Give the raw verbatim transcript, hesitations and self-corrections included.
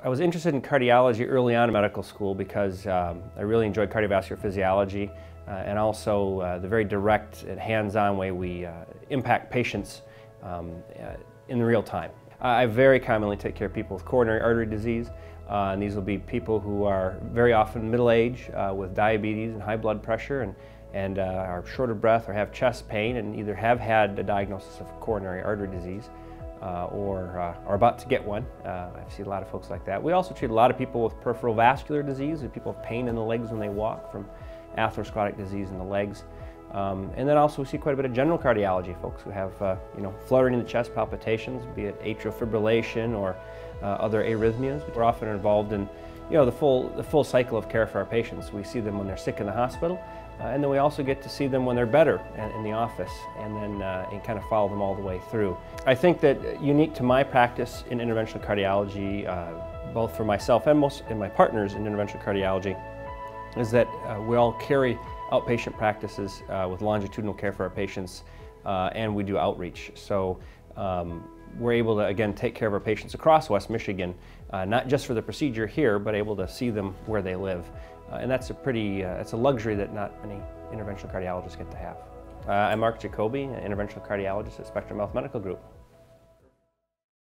I was interested in cardiology early on in medical school because um, I really enjoyed cardiovascular physiology uh, and also uh, the very direct and hands-on way we uh, impact patients um, uh, in the real time. I very commonly take care of people with coronary artery disease, uh, and these will be people who are very often middle-aged uh, with diabetes and high blood pressure and, and uh, are short of breath or have chest pain and either have had a diagnosis of coronary artery disease Uh, or uh, are about to get one. Uh, I've seen a lot of folks like that. We also treat a lot of people with peripheral vascular disease, and people with pain in the legs when they walk from atherosclerotic disease in the legs. Um, and then also we see quite a bit of general cardiology, folks who have uh, you know, fluttering in the chest palpitations, be it atrial fibrillation or uh, other arrhythmias. We're often involved in you know, the, full, the full cycle of care for our patients. We see them when they're sick in the hospital, uh, and then we also get to see them when they're better in, in the office, and then uh, and kind of follow them all the way through. I think that unique to my practice in interventional cardiology, uh, both for myself and, most, and my partners in interventional cardiology, is that uh, we all carry outpatient practices uh, with longitudinal care for our patients, uh, and we do outreach. So. Um, We're able to, again, take care of our patients across West Michigan, uh, not just for the procedure here, but able to see them where they live. Uh, and that's a pretty, uh, that's a luxury that not many interventional cardiologists get to have. Uh, I'm Mark Jacoby, an interventional cardiologist at Spectrum Health Medical Group.